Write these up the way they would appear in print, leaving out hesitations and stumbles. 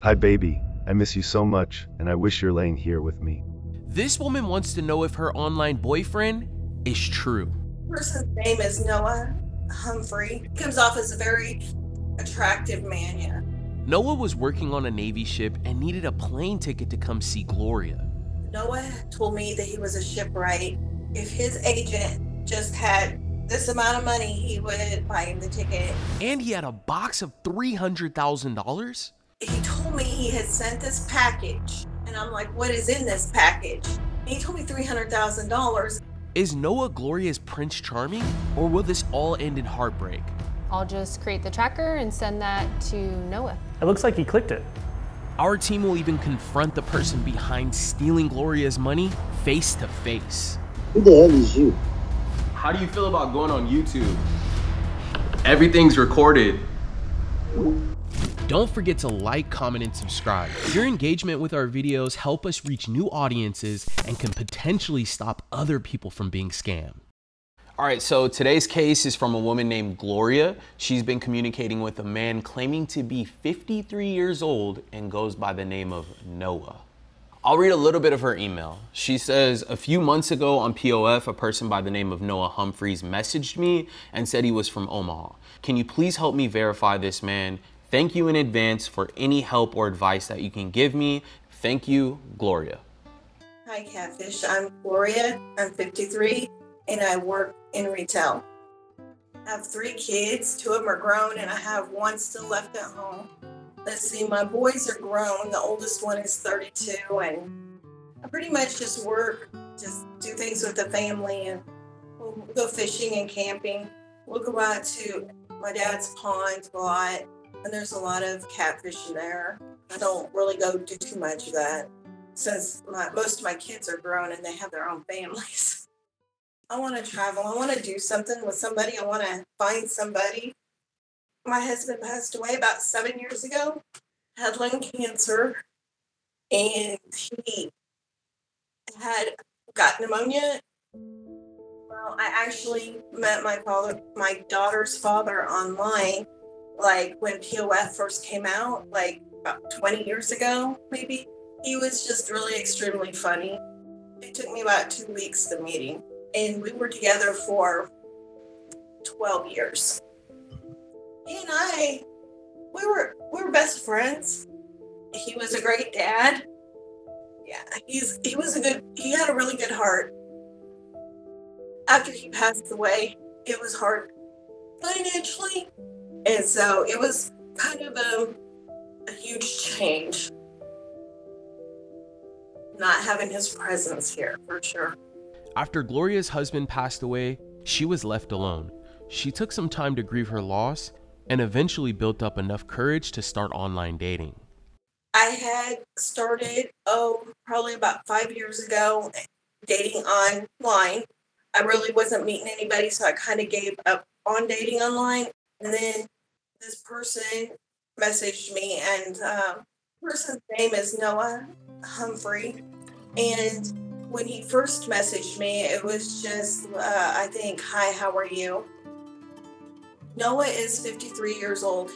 Hi baby, I miss you so much, and I wish you're laying here with me. This woman wants to know if her online boyfriend is true. The person's name is Noah Humphrey. He comes off as a very attractive man, yeah. Noah was working on a Navy ship and needed a plane ticket to come see Gloria. Noah told me that he was a shipwright. If his agent just had this amount of money, he would buy him the ticket. And he had a box of $300,000? He told me he had sent this package, and I'm like, what is in this package? And he told me $300,000. Is Noah Gloria's Prince Charming, or will this all end in heartbreak? I'll just create the tracker and send that to Noah. It looks like he clicked it. Our team will even confront the person behind stealing Gloria's money face to face. Who the hell is you? How do you feel about going on YouTube? Everything's recorded. Don't forget to like, comment, and subscribe. Your engagement with our videos help us reach new audiences and can potentially stop other people from being scammed. All right, so today's case is from a woman named Gloria. She's been communicating with a man claiming to be 53 years old and goes by the name of Noah. I'll read a little bit of her email. She says, a few months ago on POF, a person by the name of Noah Humphreys messaged me and said he was from Omaha. Can you please help me verify this man? Thank you in advance for any help or advice that you can give me. Thank you, Gloria. Hi, Catfish. I'm Gloria. I'm 53, and I work in retail. I have 3 kids. 2 of them are grown, and I have 1 still left at home. Let's see, my boys are grown. The oldest one is 32, and I pretty much just work, just do things with the family, and we'll go fishing and camping. We'll go out to my dad's pond a lot. And there's a lot of catfish in there. I don't really go do too much of that since most of my kids are grown and they have their own families. I want to travel. I want to do something with somebody. I want to find somebody. My husband passed away about 7 years ago, had lung cancer, and he had got pneumonia. Well, I actually met my daughter's father online. Like when POF first came out, like about 20 years ago, maybe. He was just really extremely funny. It took me about 2 weeks to meet him, and we were together for 12 years. He and I, we were best friends. He was a great dad. Yeah, he had a really good heart. After he passed away, it was hard financially. And so it was kind of a huge change, not having his presence here, for sure. After Gloria's husband passed away, she was left alone. She took some time to grieve her loss and eventually built up enough courage to start online dating. I had started, probably about 5 years ago, dating online. I really wasn't meeting anybody, so I kind of gave up on dating online. And then this person messaged me, and the person's name is Noah Humphrey. And when he first messaged me, it was just, I think, hi, how are you? Noah is 53 years old.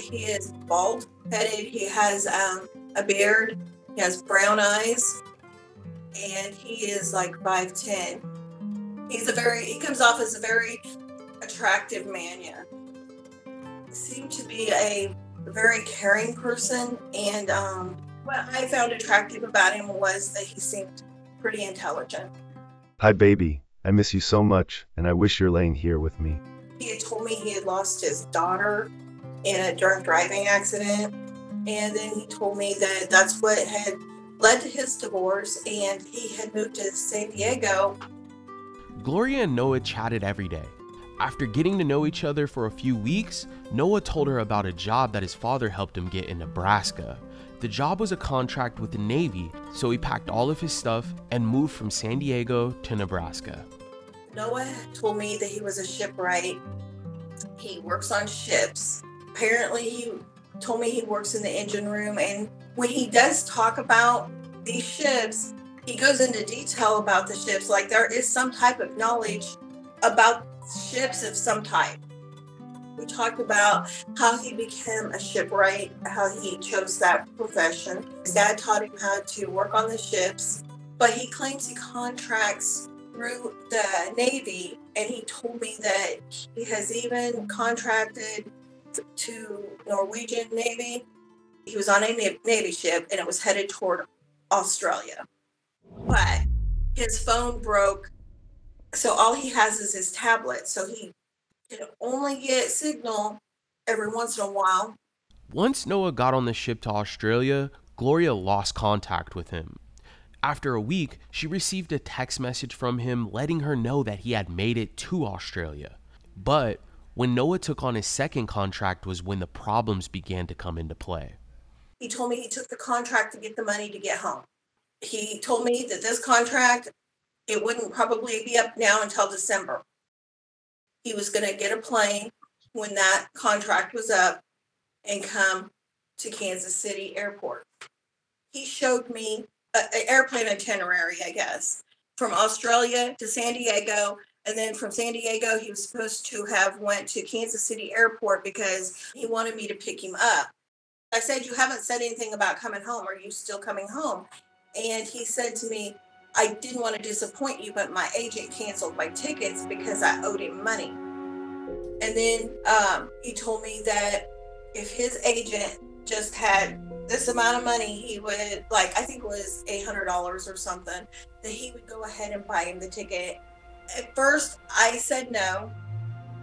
He is bald-headed. He has a beard. He has brown eyes. And he is like 5'10". He comes off as a very attractive man, yeah. Seemed to be a very caring person, and what I found attractive about him was that he seemed pretty intelligent. Hi baby, I miss you so much, and I wish you're laying here with me. He had told me he had lost his daughter in a drunk driving accident, and then he told me that that's what had led to his divorce, and he had moved to San Diego. Gloria and Noah chatted every day. After getting to know each other for a few weeks, Noah told her about a job that his father helped him get in Nebraska. The job was a contract with the Navy, so he packed all of his stuff and moved from San Diego to Nebraska. Noah told me that he was a shipwright. He works on ships. Apparently, he told me he works in the engine room, and when he does talk about these ships, he goes into detail about the ships. Like, there is some type of knowledge about ships of some type. We talked about how he became a shipwright, how he chose that profession. His dad taught him how to work on the ships, but he claims he contracts through the Navy, and he told me that he has even contracted to Norwegian Navy. He was on a Navy ship, and it was headed toward Australia. But his phone broke, so all he has is his tablet, so he can only get signal every once in a while. Once Noah got on the ship to Australia, Gloria lost contact with him. After a week, she received a text message from him letting her know that he had made it to Australia. But when Noah took on his second contract was when the problems began to come into play. He told me he took the contract to get the money to get home. He told me that this contract, it wouldn't probably be up now until December. He was going to get a plane when that contract was up and come to Kansas City Airport. He showed me an airplane itinerary, I guess, from Australia to San Diego. And then from San Diego, he was supposed to have went to Kansas City Airport because he wanted me to pick him up. I said, you haven't said anything about coming home. Are you still coming home? And he said to me, I didn't want to disappoint you, but my agent canceled my tickets because I owed him money. And then he told me that if his agent just had this amount of money, he would, like, I think it was $800 or something, that he would go ahead and buy him the ticket. At first, I said no.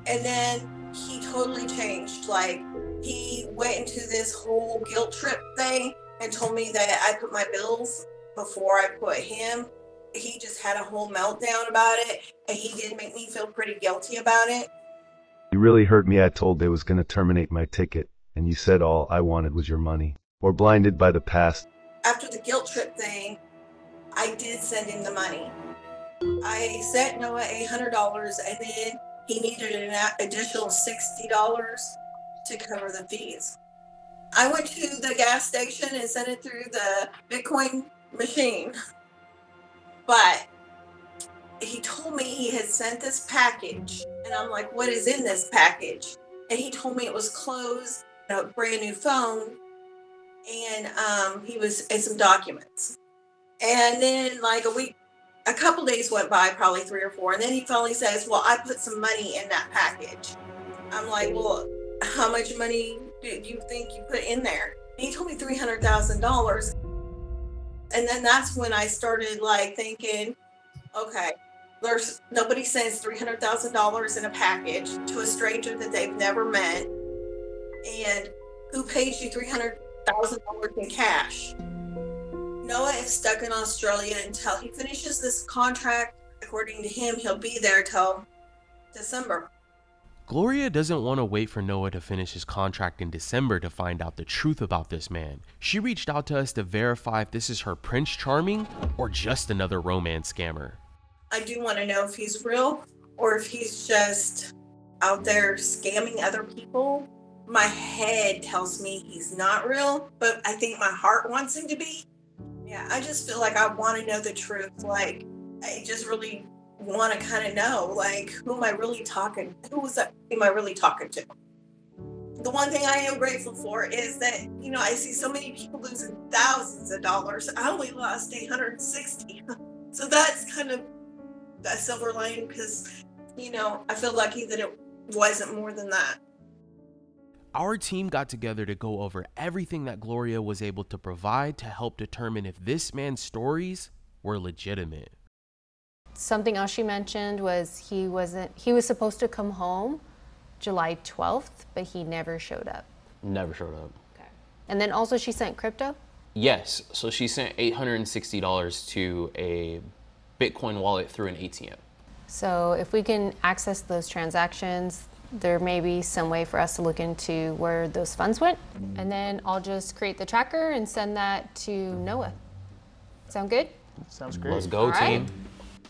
And then he totally changed. Like, he went into this whole guilt trip thing and told me that I put my bills before I put him. He just had a whole meltdown about it, and he did make me feel pretty guilty about it. You really hurt me. I told they was going to terminate my ticket, and you said all I wanted was your money, or blinded by the past. After the guilt trip thing, I did send him the money. I sent Noah $800, and then he needed an additional $60 to cover the fees. I went to the gas station and sent it through the Bitcoin machine, but he told me he had sent this package, and I'm like, what is in this package? And he told me it was clothes, a brand new phone, and some documents. And then like a couple days went by, probably 3 or 4, and then he finally says, well, I put some money in that package. I'm like, well, how much money do you think you put in there? And he told me $300,000. And then that's when I started like thinking, okay, there's nobody sends $300,000 in a package to a stranger that they've never met. And who pays you $300,000 in cash? Noah is stuck in Australia until he finishes this contract. According to him, he'll be there till December. Gloria doesn't want to wait for Noah to finish his contract in December to find out the truth about this man. She reached out to us to verify if this is her Prince Charming or just another romance scammer. I do want to know if he's real or if he's just out there scamming other people. My head tells me he's not real, but I think my heart wants him to be. Yeah, I just feel like I want to know the truth. Like, I just really want to kind of know, like, who am I really talking to? The one thing I am grateful for is that, you know, I see so many people losing thousands of dollars. I only lost 860. So that's kind of a silver lining because, you know, I feel lucky that it wasn't more than that. Our team got together to go over everything that Gloria was able to provide to help determine if this man's stories were legitimate. Something else she mentioned was he was supposed to come home July 12th, but he never showed up. Never showed up. Okay. And then also she sent crypto? Yes. So she sent $860 to a Bitcoin wallet through an ATM. So if we can access those transactions, there may be some way for us to look into where those funds went. And then I'll just create the tracker and send that to Noah. Sound good? Sounds great. Let's go, all team. Right.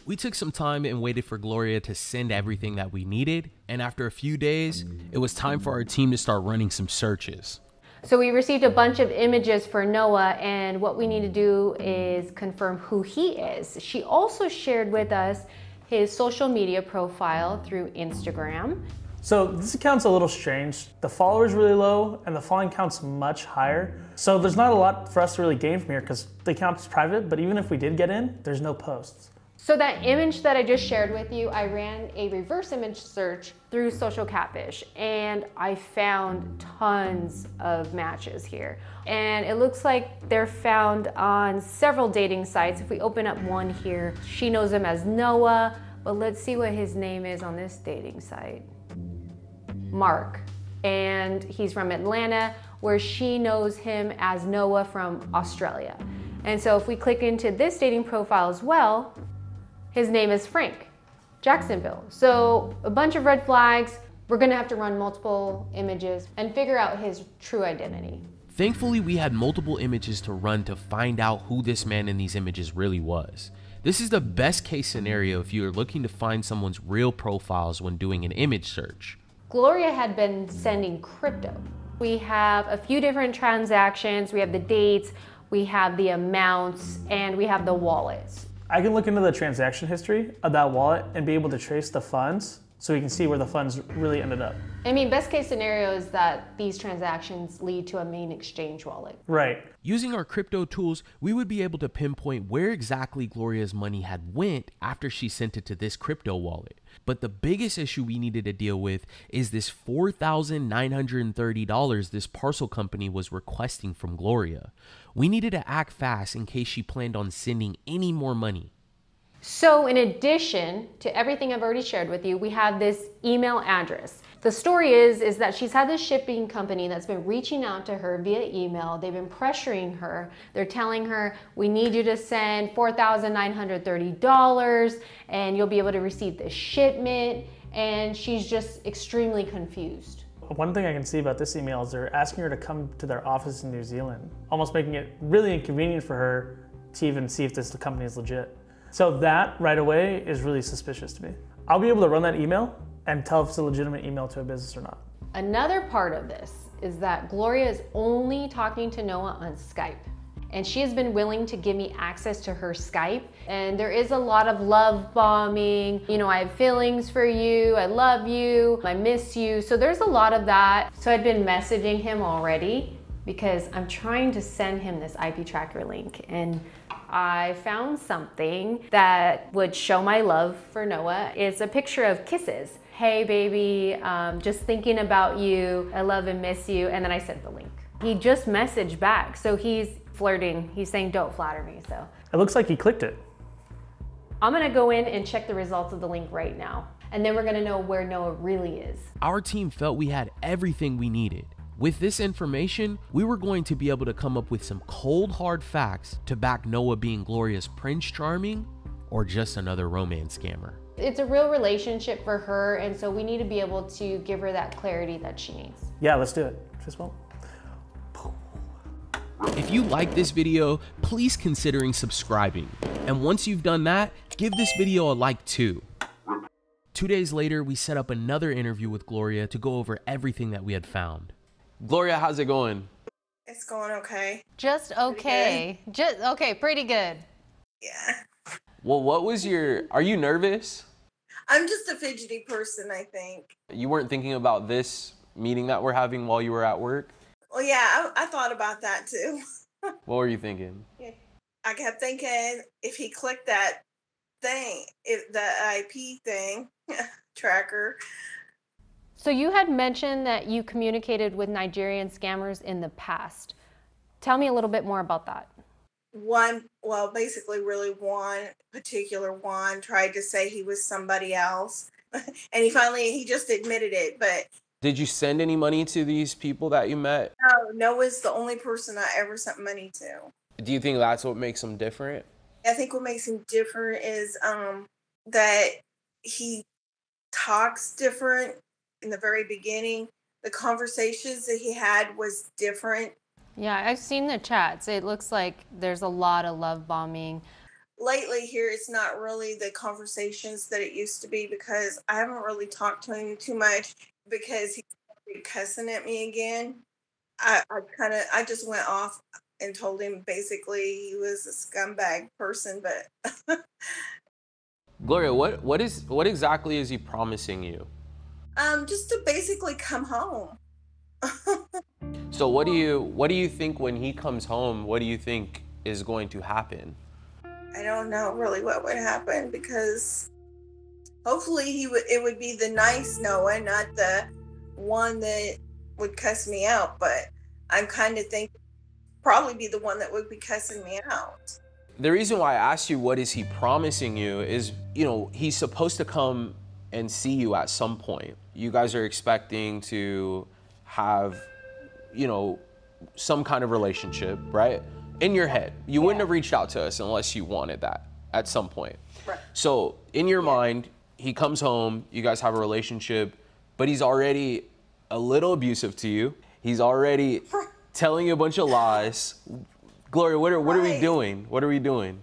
We took some time and waited for Gloria to send everything that we needed. And after a few days, it was time for our team to start running some searches. So we received a bunch of images for Noah, and what we need to do is confirm who he is. She also shared with us his social media profile through Instagram. So this account's a little strange. The followers really low and the following count's much higher. So there's not a lot for us to really gain from here because the account's private, but even if we did get in, there's no posts. So that image that I just shared with you, I ran a reverse image search through Social Catfish and I found tons of matches here. And it looks like they're found on several dating sites. If we open up one here, she knows him as Noah, but let's see what his name is on this dating site. Mark, and he's from Atlanta, where she knows him as Noah from Australia. And so if we click into this dating profile as well, his name is Frank, Jacksonville. So a bunch of red flags. We're gonna have to run multiple images and figure out his true identity. Thankfully, we had multiple images to run to find out who this man in these images really was. This is the best case scenario if you're looking to find someone's real profiles when doing an image search. Gloria had been sending crypto. We have a few different transactions. We have the dates, we have the amounts, and we have the wallets. I can look into the transaction history of that wallet and be able to trace the funds so we can see where the funds really ended up. I mean, best case scenario is that these transactions lead to a main exchange wallet. Right. Using our crypto tools, we would be able to pinpoint where exactly Gloria's money had went after she sent it to this crypto wallet. But the biggest issue we needed to deal with is this $4,930 this parcel company was requesting from Gloria. We needed to act fast in case she planned on sending any more money. So in addition to everything I've already shared with you, we have this email address. The story is that she's had this shipping company that's been reaching out to her via email. They've been pressuring her. They're telling her, we need you to send $4,930 and you'll be able to receive this shipment. And she's just extremely confused. One thing I can see about this email is they're asking her to come to their office in New Zealand, almost making it really inconvenient for her to even see if this company is legit. So that right away is really suspicious to me. I'll be able to run that email and tell if it's a legitimate email to a business or not. Another part of this is that Gloria is only talking to Noah on Skype. And she has been willing to give me access to her Skype. And there is a lot of love bombing. You know, I have feelings for you. I love you. I miss you. So there's a lot of that. So I've been messaging him already because I'm trying to send him this IP tracker link. And I found something that would show my love for Noah. It's a picture of kisses. Hey baby, just thinking about you. I love and miss you. And then I sent the link. He just messaged back. So he's flirting. He's saying, don't flatter me, so. It looks like he clicked it. I'm gonna go in and check the results of the link right now. And then we're gonna know where Noah really is. Our team felt we had everything we needed. With this information, we were going to be able to come up with some cold hard facts to back Noah being Gloria's Prince Charming or just another romance scammer. It's a real relationship for her, and so we need to be able to give her that clarity that she needs. Yeah, let's do it. Just well. If you like this video, please consider subscribing. And once you've done that, give this video a like too. 2 days later, we set up another interview with Gloria to go over everything that we had found. Gloria, how's it going? It's going okay. Just okay. Just okay, pretty good. Yeah. Well, what was your, are you nervous? I'm just a fidgety person, I think. You weren't thinking about this meeting that we're having while you were at work? Well, yeah, I thought about that too. What were you thinking? I kept thinking if he clicked that thing, the IP thing, tracker. So you had mentioned that you communicated with Nigerian scammers in the past. Tell me a little bit more about that. One particular one tried to say he was somebody else and he just admitted it. But did you send any money to these people that you met? No, Noah's the only person I ever sent money to. Do you think that's what makes him different? I think what makes him different is that he talks different. In the very beginning, the conversations that he had was different. Yeah, I've seen the chats. It looks like there's a lot of love bombing. Lately here, it's not really the conversations that it used to be because I haven't really talked to him too much because he's cussing at me again. I just went off and told him basically he was a scumbag person, but. Gloria, what exactly is he promising you? Just to basically come home. So what do you think when he comes home? What do you think is going to happen? I don't know really what would happen, because hopefully it would be the nice Noah, not the one that would cuss me out. But I'm kind of thinking probably be the one that would be cussing me out. The reason why I asked you what is he promising you is, you know, he's supposed to come and see you at some point. You guys are expecting to have, you know, some kind of relationship, right? In your head. You wouldn't have reached out to us unless you wanted that at some point. Right. So in your mind, he comes home, you guys have a relationship, but he's already a little abusive to you. He's already telling you a bunch of lies. Gloria, what are we doing? What are we doing?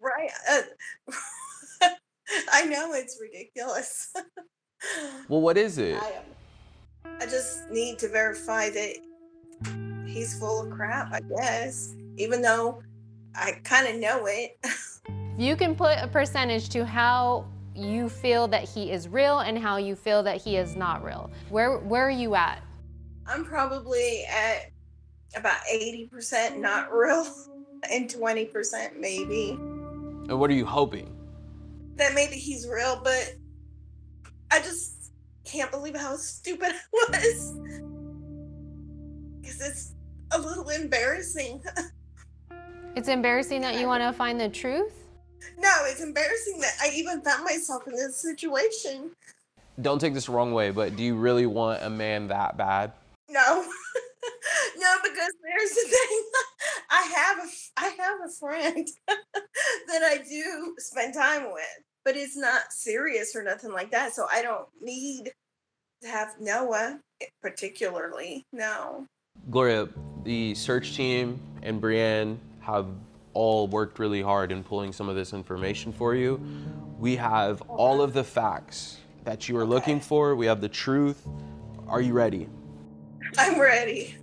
Right. I know it's ridiculous. Well, what is it? I just need to verify that he's full of crap, I guess, even though I kind of know it. You can put a percentage to how you feel that he is real and how you feel that he is not real. Where are you at? I'm probably at about 80% not real and 20% maybe. And what are you hoping? That maybe he's real, but I just can't believe how stupid I was. Because it's a little embarrassing. It's embarrassing that you want to find the truth? No, it's embarrassing that I even found myself in this situation. Don't take this the wrong way, but do you really want a man that bad? No. No, because there's the thing. I have a friend that I do spend time with, but it's not serious or nothing like that. So I don't need to have Noah particularly. No. Gloria, the search team and Brienne have all worked really hard in pulling some of this information for you. We have all of the facts that you are looking for. We have the truth. Are you ready? I'm ready.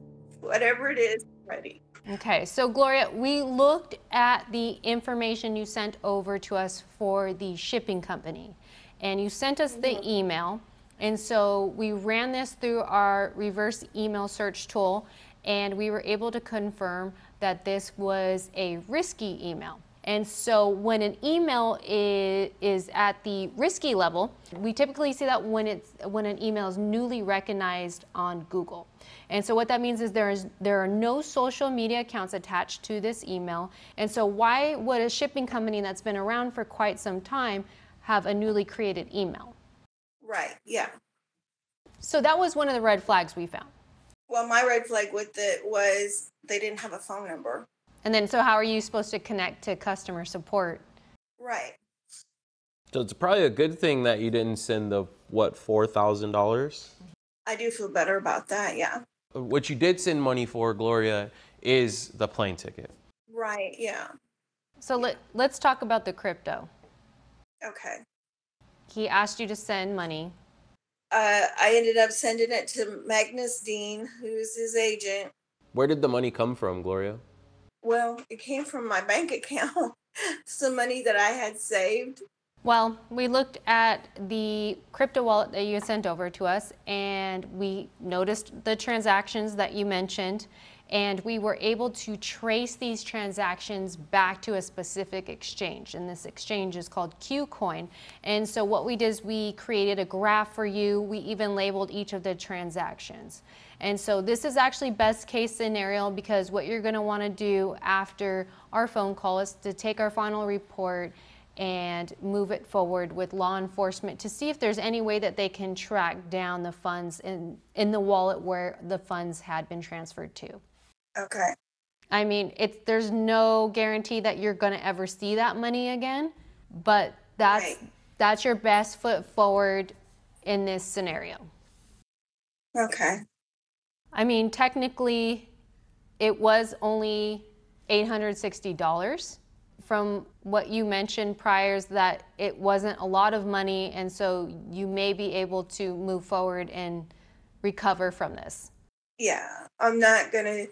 Whatever it is, ready. Okay, so Gloria, we looked at the information you sent over to us for the shipping company, and you sent us the email, and so we ran this through our reverse email search tool, and we were able to confirm that this was a risky email. And so when an email is at the risky level, we typically see that when an email is newly recognized on Google. And so what that means is there are no social media accounts attached to this email. And so why would a shipping company that's been around for quite some time have a newly created email? Right, yeah. So that was one of the red flags we found. Well, my red flag with it was they didn't have a phone number. And then, so how are you supposed to connect to customer support? Right. So it's probably a good thing that you didn't send the, what, $4,000? I do feel better about that, yeah. What you did send money for, Gloria, is the plane ticket. Right, yeah. So let's talk about the crypto. Okay. He asked you to send money. I ended up sending it to Magnus Dean, who's his agent. Where did the money come from, Gloria? Well, it came from my bank account, some money that I had saved. Well, we looked at the crypto wallet that you sent over to us, and we noticed the transactions that you mentioned, and we were able to trace these transactions back to a specific exchange, and this exchange is called KuCoin. And so what we did is we created a graph for you. We even labeled each of the transactions. And so this is actually best case scenario, because what you're going to want to do after our phone call is to take our final report and move it forward with law enforcement to see if there's any way that they can track down the funds in the wallet where the funds had been transferred to. Okay. I mean, there's no guarantee that you're going to ever see that money again, but that's your best foot forward in this scenario. Okay. I mean, technically, it was only $860. From what you mentioned prior is that it wasn't a lot of money, and so you may be able to move forward and recover from this. Yeah, I'm not going to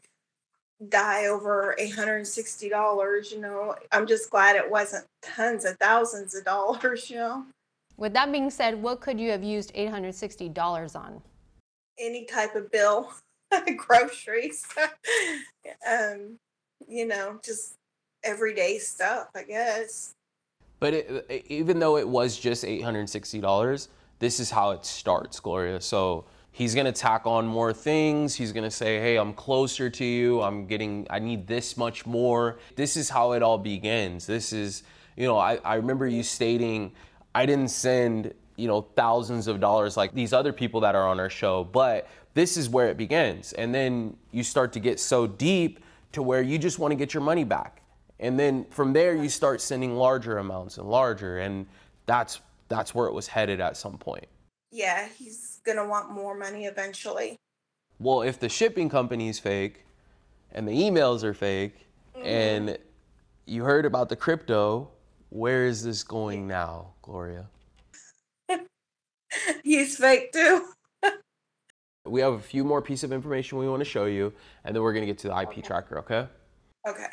die over $860, you know. I'm just glad it wasn't tons of thousands of dollars, you know. With that being said, what could you have used $860 on? Any type of bill, groceries, you know, just everyday stuff, I guess. But it, even though it was just $860, this is how it starts, Gloria. So he's going to tack on more things. He's going to say, hey, I'm closer to you. I need this much more. This is how it all begins. This is, you know, I remember you stating, I didn't send, you know, thousands of dollars like these other people that are on our show, but this is where it begins. And then you start to get so deep to where you just want to get your money back. And then from there, you start sending larger amounts and larger. And that's where it was headed at some point. Yeah, he's going to want more money eventually. Well, if the shipping company's fake and the emails are fake and you heard about the crypto, where is this going now, Gloria? He's fake too. We have a few more pieces of information we want to show you, and then we're going to get to the IP tracker, okay? Okay.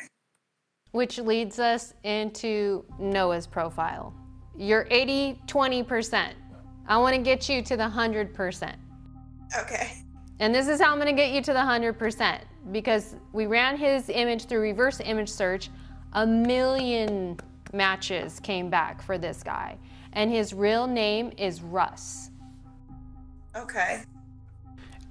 Which leads us into Noah's profile. You're 80-20%. I want to get you to the 100%. Okay. And this is how I'm going to get you to the 100%, because we ran his image through reverse image search. 1 million matches came back for this guy, and his real name is Russ. Okay.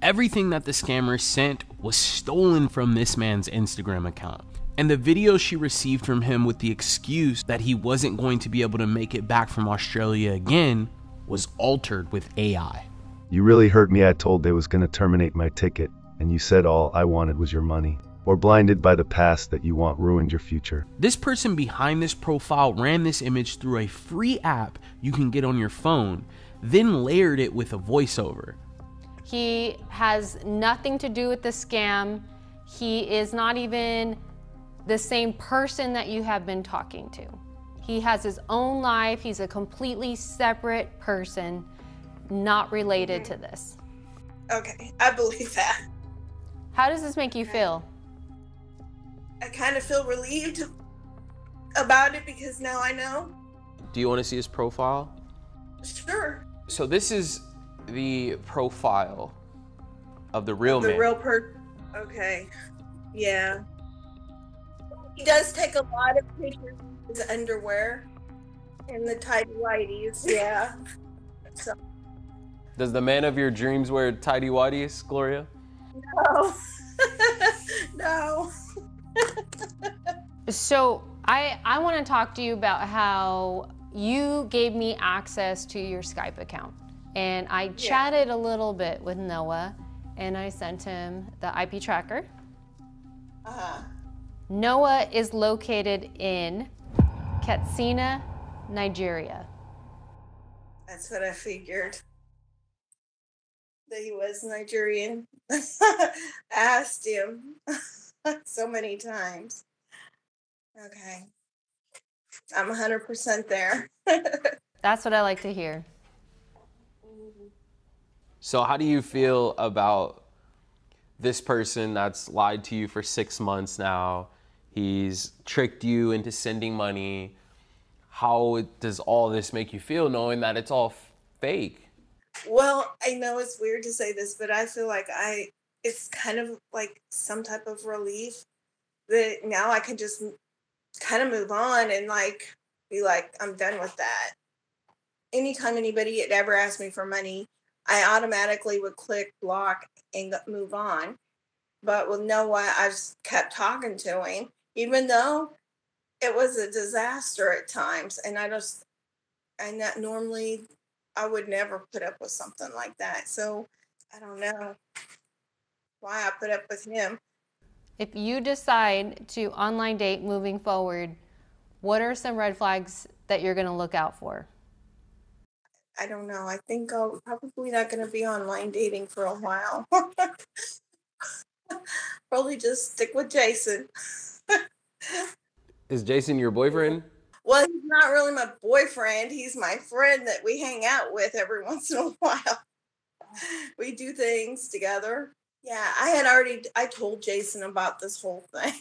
Everything that the scammer sent was stolen from this man's Instagram account. And the video she received from him with the excuse that he wasn't going to be able to make it back from Australia again was altered with AI. You really hurt me. I told they was going to terminate my ticket, and you said all I wanted was your money. Or blinded by the past that you want ruined your future. This person behind this profile ran this image through a free app you can get on your phone, then layered it with a voiceover. He has nothing to do with the scam. He is not even the same person that you have been talking to. He has his own life. He's a completely separate person, not related to this. Okay, I believe that. How does this make you feel? I kind of feel relieved about it because now I know. Do you want to see his profile? Sure. So this is the profile of the real man. The real person. Okay. Yeah. He does take a lot of pictures of his underwear and the tidy whities. Yeah. So. Does the man of your dreams wear tidy whities, Gloria? No. No. So I want to talk to you about how you gave me access to your Skype account, and I chatted a little bit with Noah, and I sent him the IP tracker. Noah is located in Katsina, Nigeria. That's what I figured. That he was Nigerian. I asked him. So many times. Okay. I'm 100% there. That's what I like to hear. So how do you feel about this person that's lied to you for 6 months now? He's tricked you into sending money. How does all this make you feel knowing that it's all fake? Well, I know it's weird to say this, but I feel like it's kind of like some type of relief that now I can just kind of move on and like be like, I'm done with that. Anytime anybody had ever asked me for money, I automatically would click block and move on. But with Noah, I just kept talking to him, even though it was a disaster at times. And that normally I would never put up with something like that. So I don't know why I put up with him. If you decide to online date moving forward, what are some red flags that you're going to look out for? I don't know. I think I'm probably not going to be online dating for a while. Probably just stick with Jason. Is Jason your boyfriend? Well, he's not really my boyfriend. He's my friend that we hang out with every once in a while. We do things together. Yeah, I told Jason about this whole thing,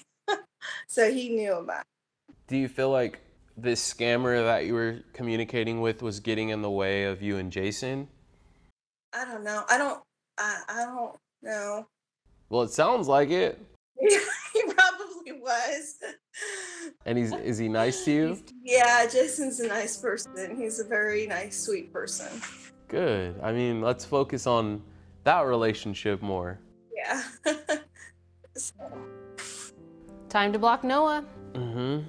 so he knew about it. Do you feel like this scammer that you were communicating with was getting in the way of you and Jason? I don't know. I don't know. Well, it sounds like it. He probably was. And is he nice to you? Yeah, Jason's a nice person. He's a very nice, sweet person. Good. I mean, let's focus on that relationship more. Yeah. So. Time to block Noah. Mm-hmm.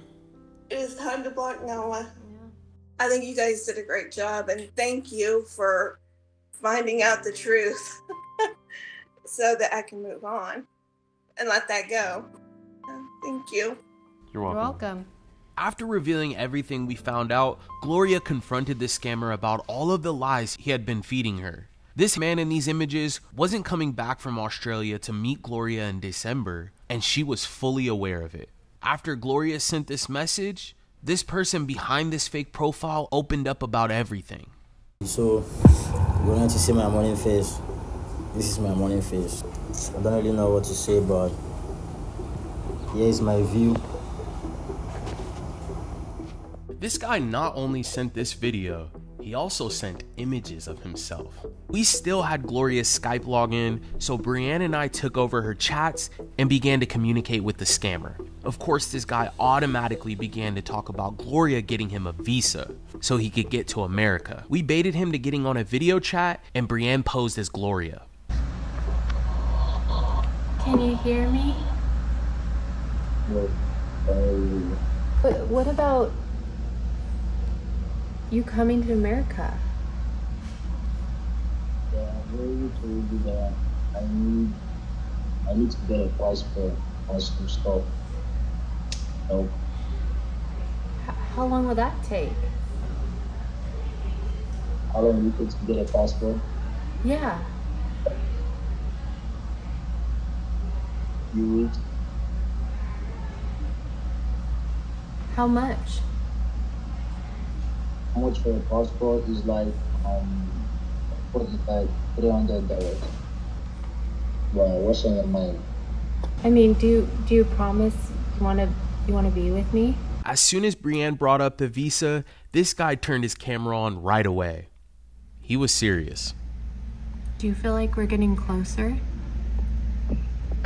It is time to block Noah. Yeah. I think you guys did a great job, and thank you for finding out the truth so that I can move on and let that go. Thank you. You're welcome. You're welcome. After revealing everything we found out, Gloria confronted this scammer about all of the lies he had been feeding her. This man in these images wasn't coming back from Australia to meet Gloria in December, and she was fully aware of it. After Gloria sent this message, this person behind this fake profile opened up about everything. So, you want to see my morning face? This is my morning face. I don't really know what to say, but here is my view. This guy not only sent this video, he also sent images of himself. We still had Gloria's Skype login, so Brianne and I took over her chats and began to communicate with the scammer. Of course, this guy automatically began to talk about Gloria getting him a visa so he could get to America. We baited him to getting on a video chat, and Brianne posed as Gloria. Can you hear me? No. But what about you coming to America? Yeah, I really told you that I need to get a passport and some stuff. Help. How long will that take? How long will it take to get a passport? Yeah. You would? How much? How much for a passport is like $300. Wow, what's on your mind? I mean, do you promise you wanna be with me? As soon as Brianne brought up the visa, this guy turned his camera on right away. He was serious. Do you feel like we're getting closer?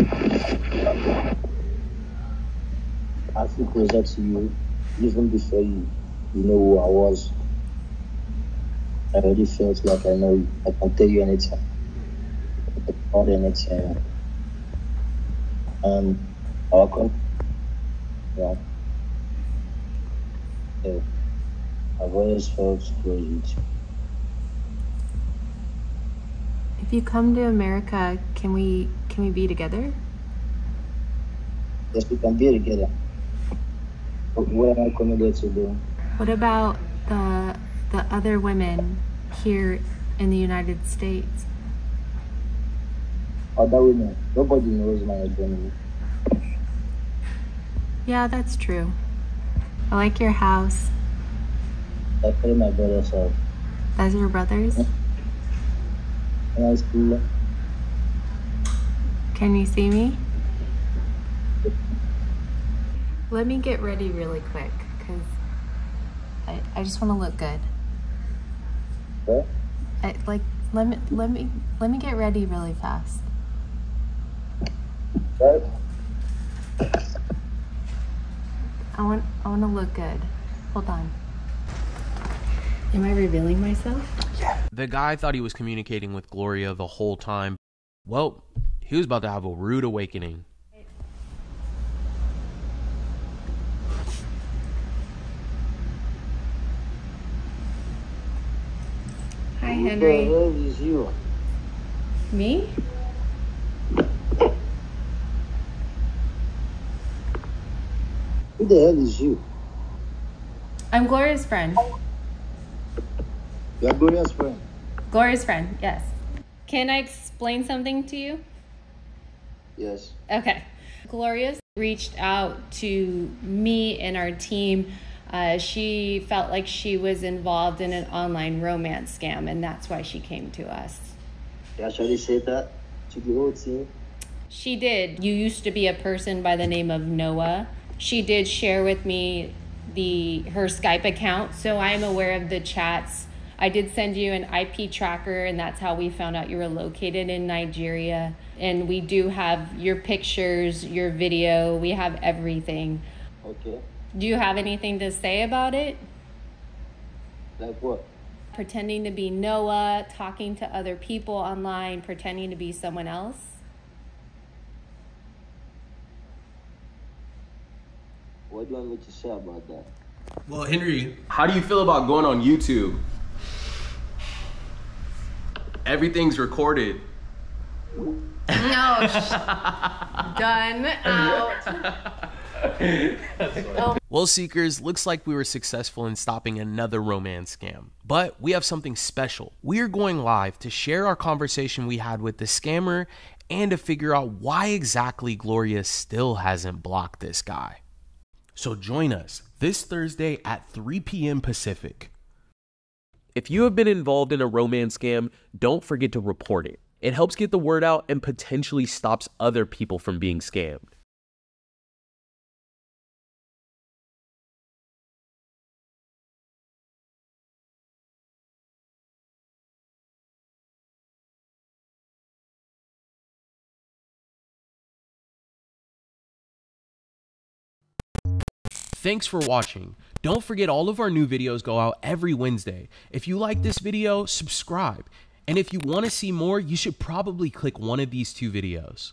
I feel closer to you even before you know who I was. I already felt like I know you. I can tell you anytime. I can call anytime. And I'll come. Yeah. Yeah. I've always felt crazy. If you come to America, can we be together? Yes, we can be together. But what am I coming there to do? What about the other women here in the United States? Other women? Nobody knows my identity. Yeah, that's true. I like your house. I put in my brother's house. That's your brother's? Nice. Can you see me? Let me get ready really quick, because I just want to look good. What? Let me get ready really fast. What? I want to look good. Hold on. Am I revealing myself? Yeah. The guy thought he was communicating with Gloria the whole time. Well, he was about to have a rude awakening. Henry. Who the hell is you? Me? Who the hell is you? I'm Gloria's friend. You're Gloria's friend? Gloria's friend, yes. Can I explain something to you? Yes. Okay. Gloria's reached out to me and our team. She felt like she was involved in an online romance scam, and that's why she came to us. Yeah, should I say that to the whole team? She did. You used to be a person by the name of Noah. She did share with me her Skype account, so I am aware of the chats. I did send you an IP tracker, and that's how we found out you were located in Nigeria. And we do have your pictures, your video, we have everything. Okay. Do you have anything to say about it? Like what? Pretending to be Noah, talking to other people online, pretending to be someone else? What do I want to say about that? Well, Henry, how do you feel about going on YouTube? Everything's recorded. No, done out. Oh. Well, Seekers, looks like we were successful in stopping another romance scam, but we have something special. We are going live to share our conversation we had with the scammer and to figure out why exactly Gloria still hasn't blocked this guy. So join us this Thursday at 3 p.m. Pacific. If you have been involved in a romance scam, don't forget to report it. It helps get the word out and potentially stops other people from being scammed. Thanks for watching. Don't forget all of our new videos go out every Wednesday. If you like this video, subscribe. And if you want to see more, you should probably click one of these two videos.